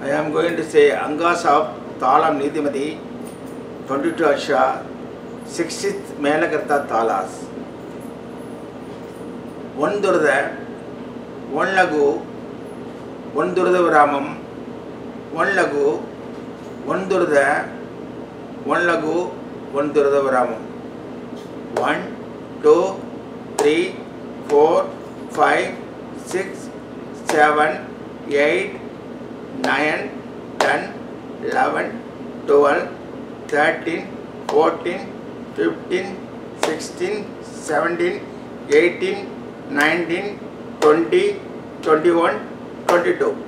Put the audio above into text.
I am going to say Angas of Thalam Nidhimati, 22 Asha, 60th Melakartha Thalas. One Durda, one Lagu, one Durda Vramam, one Lagu, one Durda, one Lagu, one Durda Vramam. 1, 2, 3, 4, 5, 6, 7, 8, 9, 10, 11, 12, 13, 14, 15, 16, 17, 18, 19, 20, 21, 22.